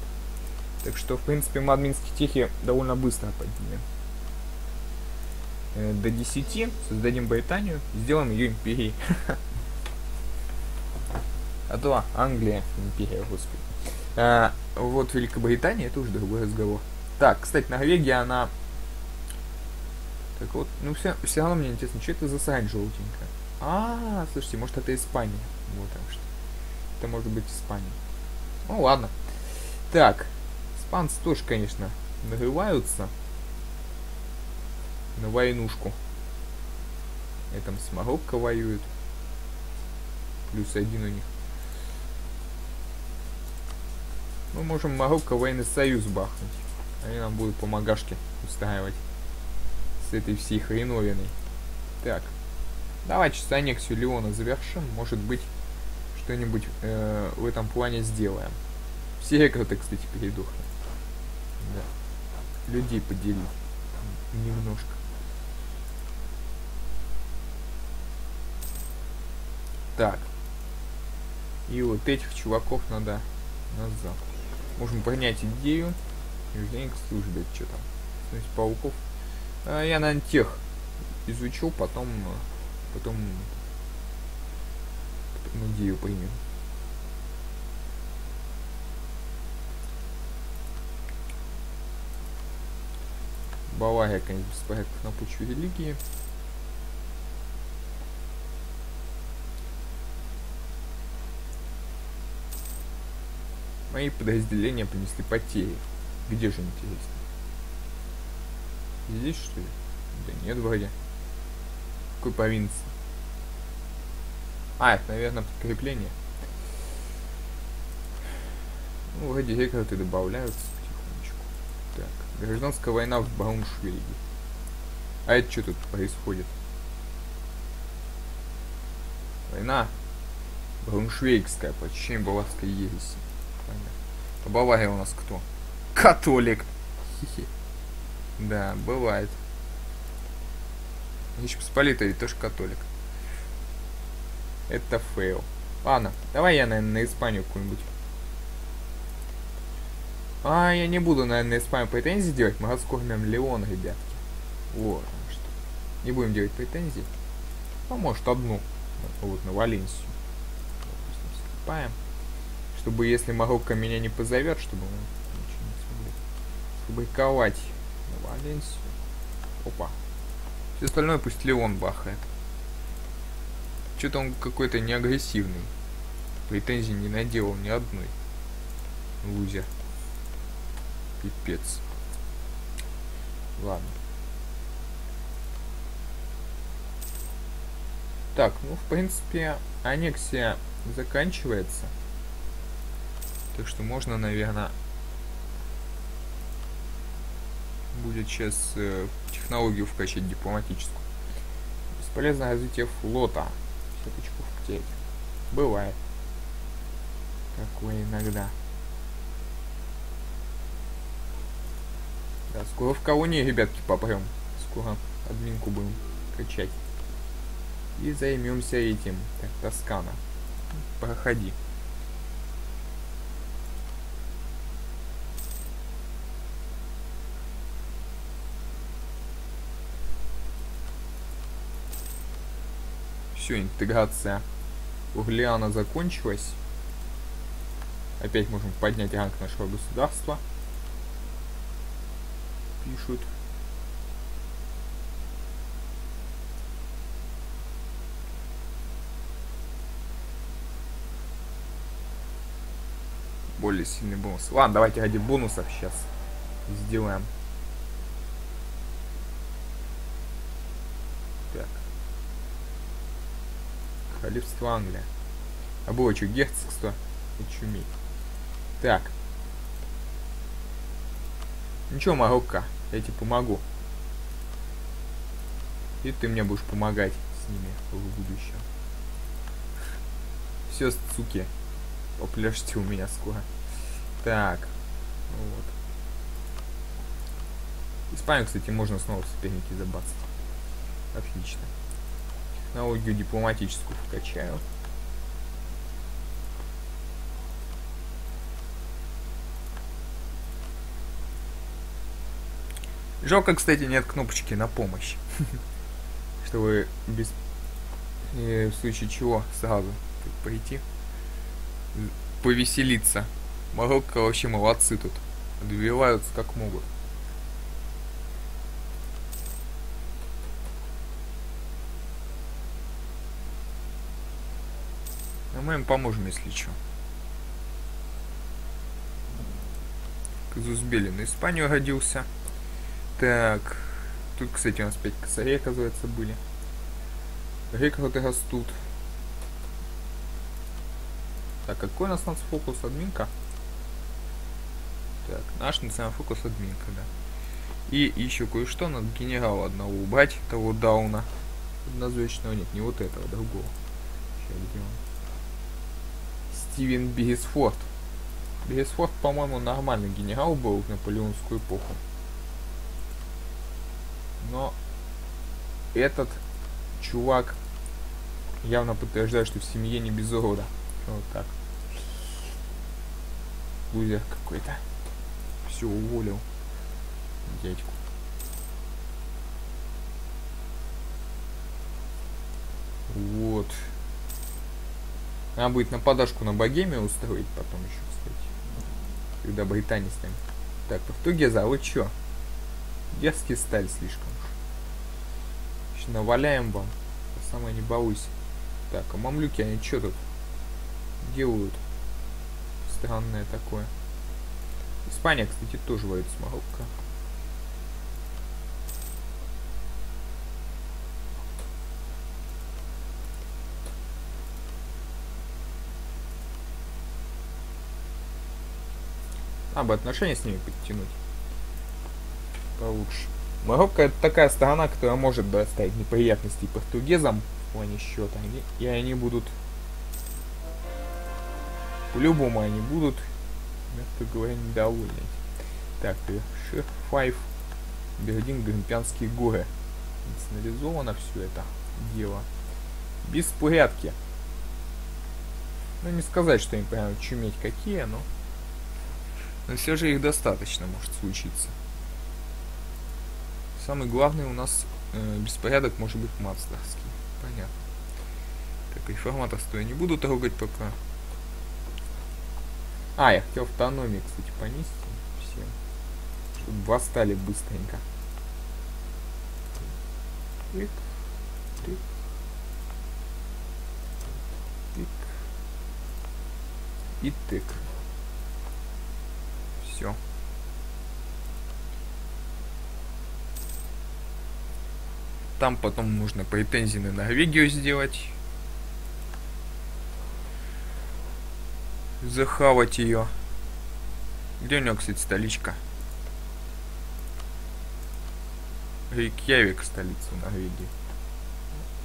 Так что, в принципе, мы админские техи довольно быстро поднимем. До 10 создадим Британию, сделаем ее империей. А то Англия империя, господи. Вот Великобритания, это уже другой разговор. Так, кстати, Норвегия, она... Так вот, ну все равно мне интересно, что это за сань желтенькая? А, слушайте, может это Испания. Вот так что. Это может быть Испания. Ну ладно. Так. Испанцы тоже, конечно, нарываются на войнушку. Этом с Марокко воюют. +1 у них. Мы можем Марокко военный союз бахнуть. Они нам будут помогашки устраивать. С этой всей хреновиной. Так. Давайте с аннексию Леона завершим. Может быть, что-нибудь в этом плане сделаем. Все рекорды, кстати, передохли. Да. Людей поделить. Немножко. Так. И вот этих чуваков надо назад. Можем принять идею. Южненько службы. Что там? То есть пауков. Я, наверное, тех изучил, потом идею примем. Бавария, конечно, беспорядков на почве религии. Мои подразделения принесли потери. Где же, интересно? Здесь, что ли? Да нет, вроде. Какой провинции? А, это, наверное, подкрепление. Ну, вроде рекорды добавляются потихонечку. Так, гражданская война в Баумшвейге. А это что тут происходит? Война Баумшвейгская, по чьей баварской ереси. Понятно. А Бавария у нас кто? Католик! Хе-хе. Да, бывает. Речь Посполитая ведь тоже католик. Это фейл. Ладно, давай я, наверное, на Испанию какую-нибудь. А, я не буду, наверное, на Испанию претензии делать. Мы раскормим Леон, ребятки. Вот, что. Не будем делать претензии. А может одну. Вот на Валенсию. Допустим, скипаем. Чтобы, если Марокко меня не позовет, чтобы мы ничего не смогли фабриковать на Валенсию. Опа. Все остальное пусть Леон бахает. Что-то он какой-то неагрессивный. Претензий не наделал ни одной. Лузер. Пипец. Ладно. Так, ну, в принципе, аннексия заканчивается. Так что можно, наверное... Будет сейчас технологию вкачать дипломатическую. Бесполезное развитие флота. 50 очков потерять. Бывает. Такое иногда. Да, скоро в колонии, ребятки, попрем. Скоро админку будем качать. И займемся этим. Так, Тоскана. Проходи. Все, интеграция Орлеана закончилась. Опять можем поднять ранг нашего государства. Пишут. Более сильный бонус. Ладно, давайте ради бонусов сейчас сделаем. Так. Королевство Англия. Обочу герцогство и чуми. Так. Ничего, Марокко, я тебе помогу. И ты мне будешь помогать с ними в будущем. Все, суки, попляшьте у меня скоро. Так. Вот. Испанию, кстати, можно снова в соперники забацать. Отлично. Технологию дипломатическую вкачаю. Жалко, кстати, нет кнопочки на помощь. Чтобы без... в случае чего сразу пойти повеселиться. Марокко вообще молодцы тут. Добиваются как могут. Но мы им поможем, если что. Казузбелин в Испанию родился. Так, тут, кстати, у нас 5 косарей, оказывается, были. Рекорды растут. Так, какой у нас фокус админка? Так, наш национальный фокус админка, да. И еще кое-что, надо генерала одного убрать, того дауна. Однозначного нет, не вот этого, другого. Сейчас, где он? Стивен Беррисфорд. Беррисфорд, по-моему, нормальный генерал был в наполеонскую эпоху. Но этот чувак явно подтверждает, что в семье не без урода. Вот так. Лузер какой-то. Все, уволил дядьку. Вот. Надо будет нападашку на Богемию устроить потом еще, кстати. Когда британец там. Так, Португеза, а вы чё? Дерзкие стали слишком. Еще наваляем вам. Самое не боюсь. Так, а мамлюки, они что тут делают? Странное такое. Испания, кстати, тоже воюет с Марокко. Надо бы отношения с ними подтянуть. Получше. Марокко это такая сторона, которая может доставить неприятности португезам в плане счета. И они будут... По-любому они будут, мягко говоря, недовольны. Так, Эршир, Файф, Абердин, Грампианские горы. Национализовано все это дело. Беспорядки. Ну, не сказать, что им прям чуметь какие, но... Но все же их достаточно может случиться. Самый главный у нас беспорядок может быть мацдарский. Понятно. Так, реформаторство я не буду трогать пока. А, я хотел автономии, кстати, понизить всем. Чтобы восстали быстренько. Тык, тык, тык. И тык. Все. Там потом можно претензии на Норвегию сделать. Захавать ее. Где у него, кстати, столичка? Рейкьявик, столица Норвегии.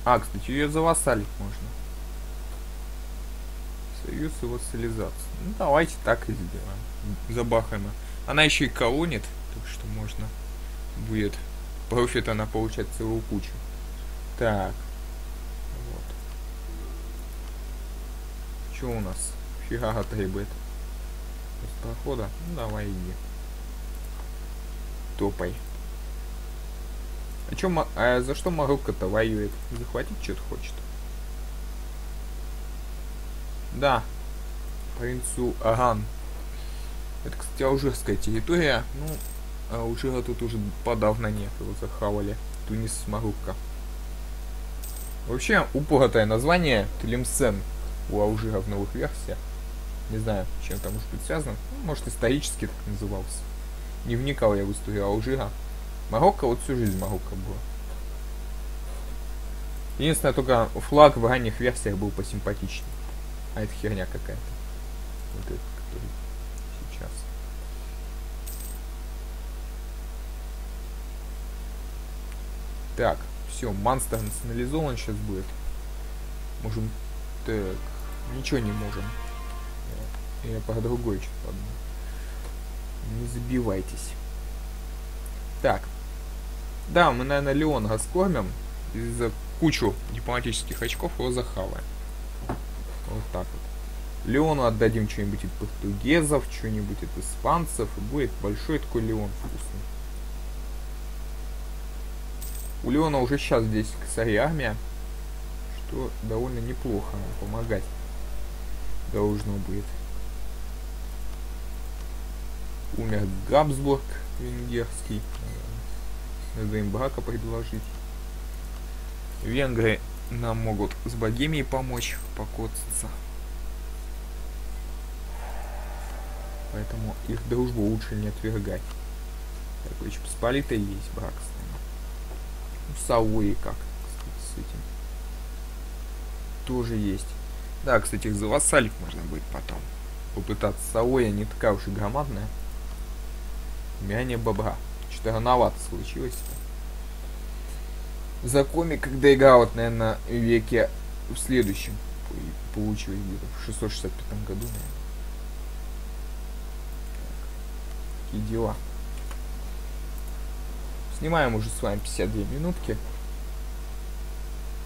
А, кстати, ее завассалить можно. Союз и вассализация. Ну, давайте так и сделаем. Забахаем. Она еще и колонит, так что можно будет... Профит она получает целую кучу. Так. Вот. Что у нас? Феррара требует. Без прохода? Ну, давай иди. Топай. А чё, а за что Марокко-то воюет? Захватить что-то хочет? Да. Принцу Аран. Это, кстати, алжирская территория. Ну... А Алжира тут уже подавно нет, его захавали. Тунис с Марокко. Вообще, упоротое название Тлемсен у Алжира в новых версиях. Не знаю, чем это может быть связано. Ну, может, исторически так назывался. Не вникал я в историю Алжира. Марокко, вот всю жизнь Марокко было. Единственное, только флаг в ранних версиях был посимпатичнее. А это херня какая-то. Вот этот, который сейчас. Так, все, Манста национализован сейчас будет. Можем... Так, ничего не можем. Я по другой что-то подумал. Не забивайтесь. Так. Да, мы, наверное, Леона скормим. Из-за кучу дипломатических очков его захаваем. Вот так вот. Леону отдадим что-нибудь от португезов, что-нибудь от испанцев. И будет большой такой Леон вкусный. У Леона уже сейчас здесь косарь армия. Что довольно неплохо помогать должно будет. Умер Габсбург венгерский. Надо им брака предложить. Венгры нам могут с Богемией помочь покоцаться. Поэтому их дружбу лучше не отвергать. Так, еще Посполитая есть брак с нами. У Савойи как, кстати, с этим. Тоже есть. Да, кстати, их завассалить можно будет потом. Попытаться. Савойя не такая уж и громадная. Мяние бобра. Что-то рановато случилось. За комик, когда играл, вот, наверное, веке в следующем. Получилось где-то в 665 году, наверное. Такие дела. Снимаем уже с вами 52 минутки.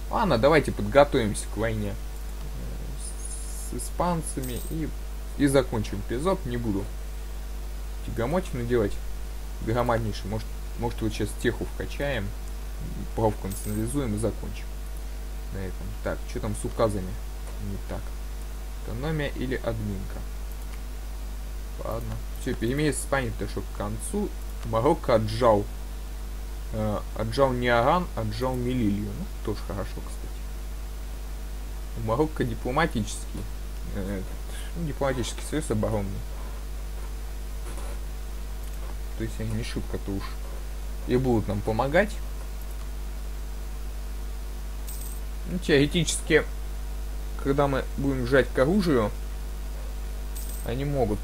Ладно, давайте подготовимся к войне с испанцами и закончим эпизод. Не буду тягомотину делать. Громаднейший. Может вот сейчас теху вкачаем, правку национализуем и закончим на этом. Так, что там с указами? Не так. Автономия или админка? Ладно. Все, перемирие с Испанией подошло к концу. Марокко отжал. Отжал не Аран, отжал Мелилью. Ну, тоже хорошо, кстати. У Марокко дипломатический. Дипломатический союз оборонный. То есть они не шибко-то уж и будут нам помогать. Ну, теоретически, когда мы будем жать к оружию, они могут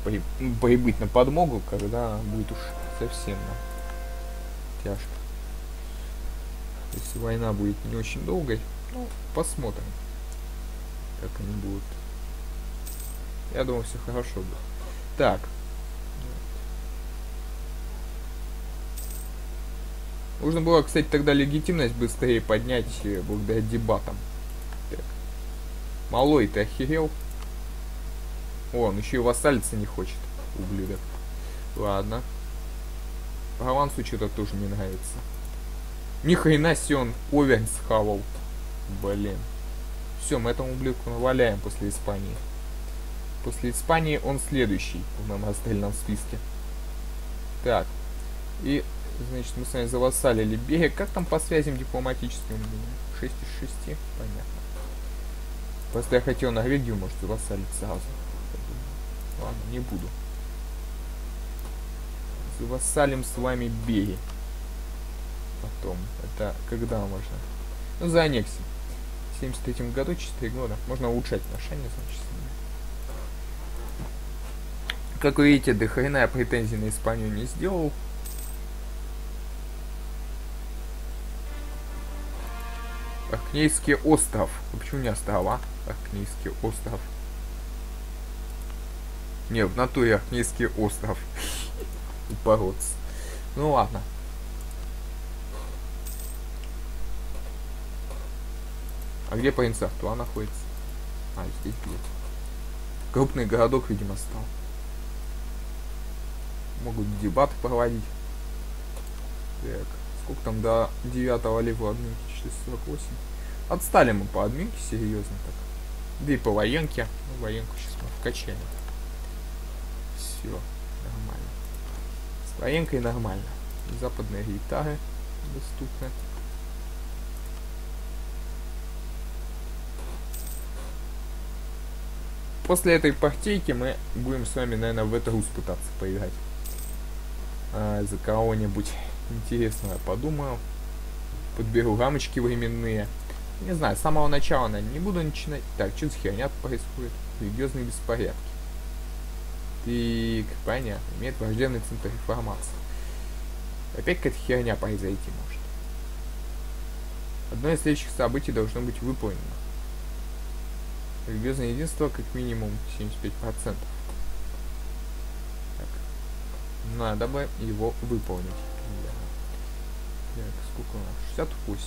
прибыть на подмогу, когда будет уж совсем тяжко. То есть война будет не очень долгой. Ну, посмотрим, как они будут. Я думаю, все хорошо будет. Так. Нужно было, кстати, тогда легитимность быстрее поднять благодаря дебатам. Так. Малой, ты охерел? О, он еще и вассалиться не хочет, ублюдок. Ладно. Провансу что-то тоже не нравится. Ни хрена себе, он Овернь схавал. Блин. Все, мы этому ублюдку наваляем после Испании. После Испании он следующий в моем расстрельном списке. Так. И... Значит, мы с вами завассалили берег. Как там по связям дипломатическим? 6 из 6? Понятно. Просто я хотел Норвегию, может, завассалить сразу. Ладно, не буду. Завассалим с вами берег. Потом. Это когда можно? Ну, за аннексию. В 73 году, 4 года. Можно улучшать отношения, значит. Как вы видите, до хрена я претензий на Испанию не сделал. Аркнейский остров. А почему не острова? Аркнейский остров. Не, в натуре Аркнейский остров. Упороться. Ну ладно. А где принц Артуа находится? А, здесь нет. Крупный городок, видимо, стал. Могут дебаты проводить. Так. Сколько там до 9 левого админки? 648. Отстали мы по админке, серьезно так. Да и по военке. Ну, военку сейчас мы вкачаем. Все, нормально. С военкой нормально. Западные гитары доступны. После этой партийки мы будем с вами, наверное, в эту рус пытаться поиграть. За кого-нибудь интересного я подумаю. Подберу рамочки временные. Не знаю, с самого начала, наверное, не буду начинать. Так, что за херня происходит? Религиозные беспорядки. Так, понятно. Имеет враждебный центр информации. Опять какая-то херня произойти может. Одно из следующих событий должно быть выполнено. Религиозное единство как минимум 75%. Надо бы его выполнить. Да. Так, сколько у нас? 68%.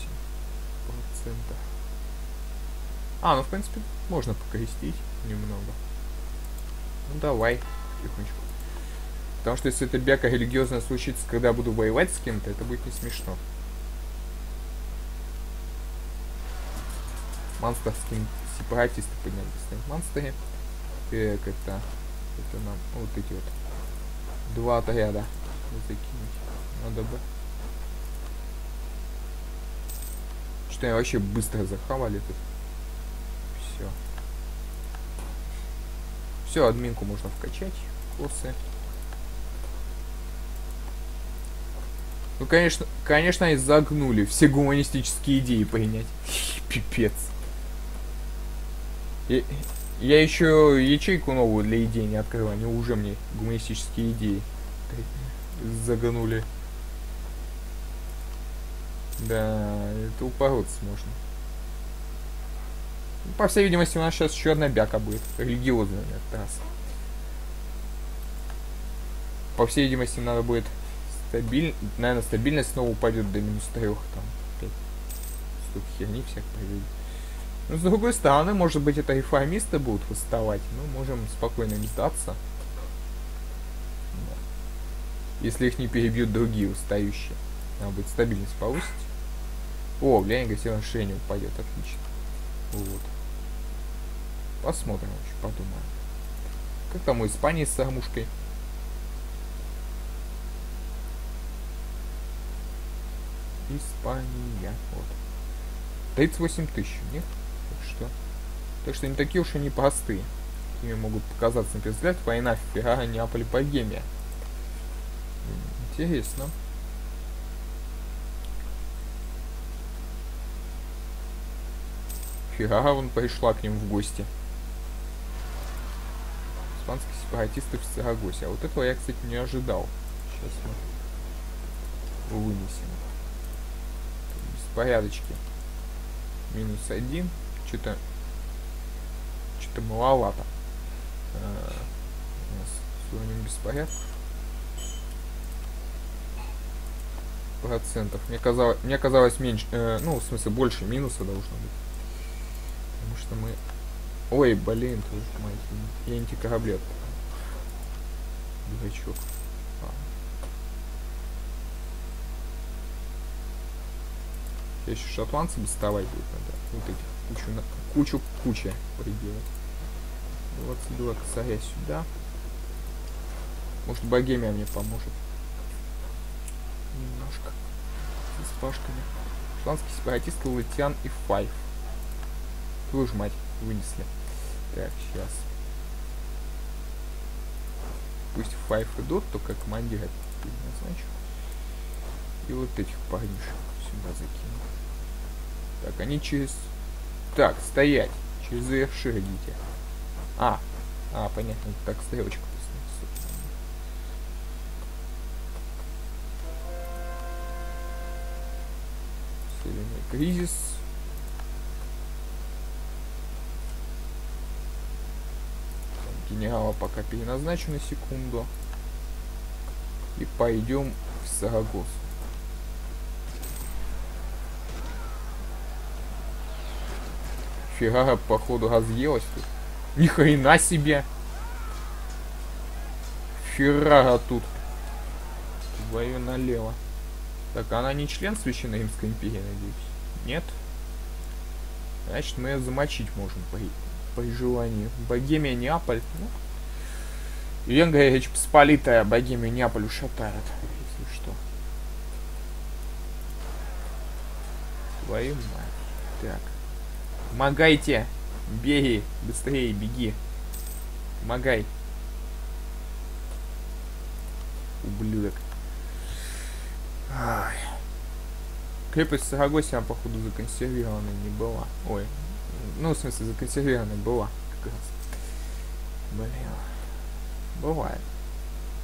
А, ну в принципе, можно покрестить немного. Ну давай, потихонечку. Потому что если эта бяка религиозная случится, когда я буду воевать с кем-то, это будет не смешно. Монстерские сепаратисты поднялись на монстере. Так, это нам вот эти вот. Два отряда закинуть. Надо бы. Что я вообще быстро захавали тут. Все. Все, админку можно вкачать. Косы. Ну конечно, они загнули. Все гуманистические идеи принять. Пипец. Я еще ячейку новую для идей не открыл, они уже мне гуманистические идеи загонули. Да, это упороться можно. Ну, по всей видимости, у нас сейчас еще одна бяка будет. Религиозная трасса. По всей видимости, надо будет стабильно. Наверное, стабильность снова упадет до -3 там. Опять стук херни всех появились. Но с другой стороны, может быть, это реформисты будут восставать. Мы можем спокойно не сдаться. Да. Если их не перебьют другие восстающие. Надо будет стабильность повысить. О, влияние гостевого решения упадет. Отлично. Вот. Посмотрим, вообще, подумаем. Как там у Испании с сормушкой? Испания. Вот. 38 000, нет? Так что не такие уж и непростые. Ими могут показаться, на первый взгляд, война Феррара, Неаполь, Богемия. Интересно. Феррара, вон, пришла к ним в гости. Испанские сепаратисты в Сарагосе. А вот этого я, кстати, не ожидал. Сейчас мы вынесем. Беспорядочки. -1. Что-то маловато. У нас с уровнем беспорядка. Процентов. Мне казалось меньше. Ну, в смысле, больше минуса должно быть. Потому что мы. Ой, блин, тоже маленький. Я антикораблет. Дурачок. Я еще шотландцы доставать будет надо. Вот эти куча приделать. 22 косаря сюда. Может, Богемия мне поможет. Немножко. С пашками. Шотландские сепаратисты, Леон и Файф. Твою ж мать, вынесли. Так, сейчас. Пусть Файф идут, только командира назначу. И вот этих парнишек сюда закину. Так, они через... Так, стоять. Через Эршир идите. А, понятно. Так, стрелочку. Северный кризис. Там генерала пока переназначу на секунду. И пойдем в Сарагосу. Феррара, походу, разъелась тут. Ни хрена себе! Феррара тут. Твою налево. Так, она не член Священной Римской империи, надеюсь? Нет? Значит, мы ее замочить можем по желанию. Богемия, Неаполь. Ну. Венгрия, Речь Посполитая, Богемию, Неаполь ушатает. Если что. Твою мать. Так. Помогайте! Беги! Быстрее беги! Помогай! Ублюдок! Ай. Крепость Сарагоса, она, походу, законсервированной не была. Ой, ну, в смысле, законсервированной была как раз. Блин, бывает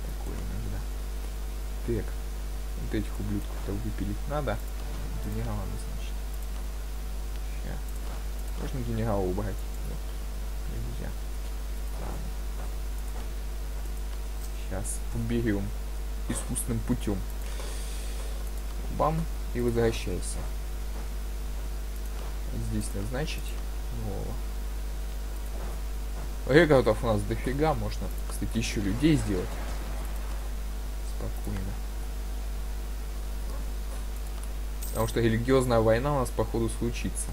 такое иногда. Так, вот этих ублюдков-то выпилить надо. Генерала назначить. Сейчас. Можно генерала убрать? Вот. Нельзя. Сейчас уберем искусственным путем. Бам, и возвращайся. Здесь назначить нового. Рекордов у нас дофига. Можно, кстати, еще людей сделать. Спокойно. Потому что религиозная война у нас, походу, случится.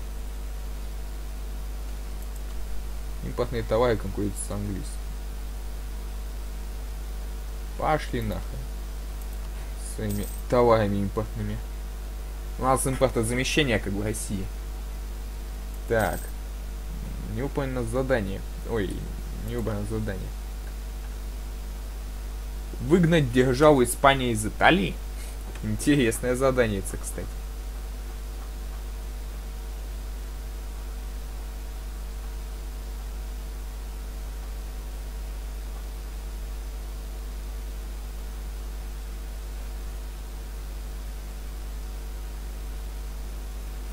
Импортные товары конкурируют с английским. Пошли нахрен своими товарами импортными. У нас импортозамещение, как в России. Так. Не выполнено задание. Ой, не выполнено задание. Выгнать державу Испании из Италии? Интересное задание, кстати.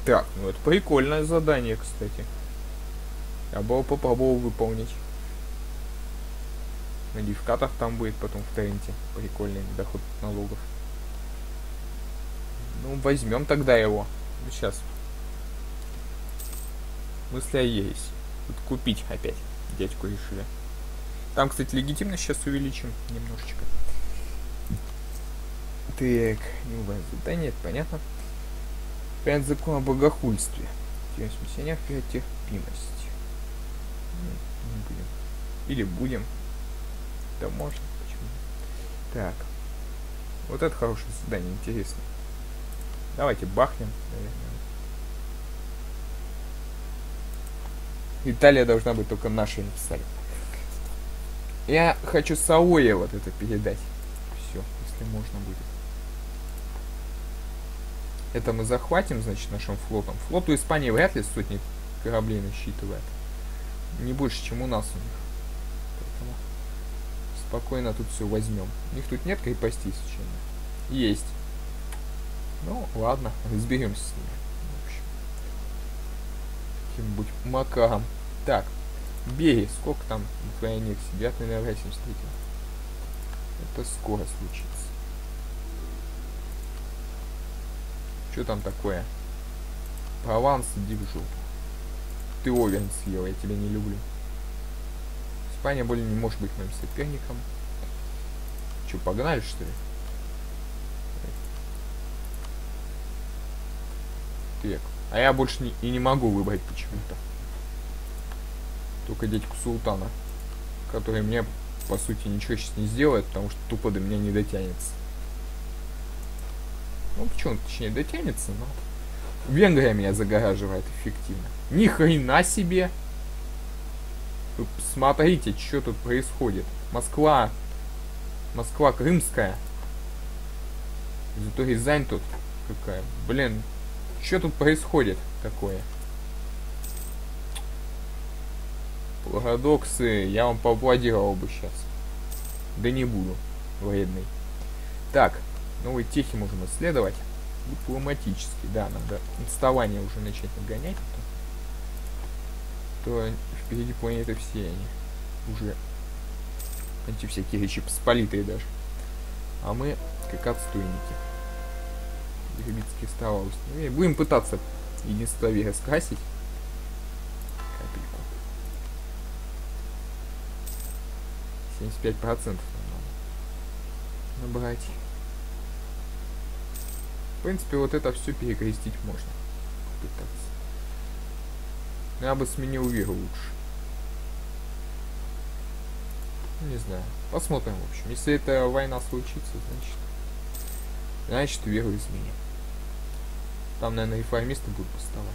Так, ну это прикольное задание, кстати. Я бы попробовал выполнить. На дифкатах там будет потом в тренде. Прикольный доход налогов. Ну, возьмем тогда его. Сейчас. Мысли есть. Тут купить опять. Дядьку решили. Там, кстати, легитимность сейчас увеличим немножечко. Так, не убавим задание, это понятно. 5 закон о богохульстве. Тяжесть миссионеров и терпимость. Не будем. Или будем. Да можно, почему? Так. Вот это хорошее задание, интересно. Давайте бахнем, наверное. Италия должна быть, только нашей написали. Я хочу Савойя вот это передать. Все, если можно будет. Это мы захватим, значит, нашим флотом. Флоту Испании вряд ли сотни кораблей насчитывает. Не больше, чем у нас у них. Поэтому спокойно тут все возьмем. У них тут нет крепостей совершенно. Есть. Ну, ладно, разберемся с ними. В общем. Каким-нибудь макаром. Так, бери. Сколько там в войне? 9 ноября 73. Это скоро случится. Что там такое? Прованс, иди в жопу. Ты овен съел, я тебя не люблю. Испания более не может быть моим соперником. Че, погнали, что ли? Так. А я больше не могу выбрать почему-то. Только дядьку Султана. Который мне, по сути, ничего сейчас не сделает, потому что тупо до меня не дотянется. Ну, почему, точнее, дотянется, но... Венгрия меня загораживает эффективно. Ни хрена себе! Вы смотрите, что тут происходит. Москва. Москва крымская. Зато Рязань тут какая. Блин, что тут происходит такое? Парадоксы. Я вам поаплодировал бы сейчас. Да не буду. Вредный. Так. Новые техи можем исследовать. Дипломатически, да, надо отставание уже начать нагонять. То впереди планеты все они. Уже эти всякие Речи Посполитые даже. А мы как отстойники. Гребицкие става установили. Будем пытаться единство вера скрасить. Капельку. 75% надо набрать. В принципе, вот это все перекрестить можно. Пытаться. Я бы сменил веру лучше. Не знаю. Посмотрим, в общем. Если эта война случится, значит веру изменим. Там, наверное, реформисты будут поставать.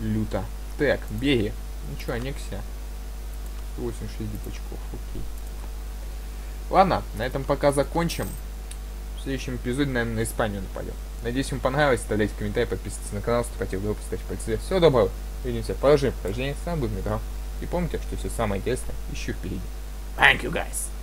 Люто. Так, бери. Ничего, аннексия. 186 дипочков. Окей. Ладно, на этом пока закончим. следующем эпизоде, наверное, на Испанию нападем. Надеюсь, вам понравилось. Оставляйте комментарии, подписывайтесь на канал, вступайте в группу, ставьте пальцы. Всего доброго. Увидимся в продолжении. С вами был Дмитрий Троем. И помните, что все самое интересное еще впереди. Thank you, guys.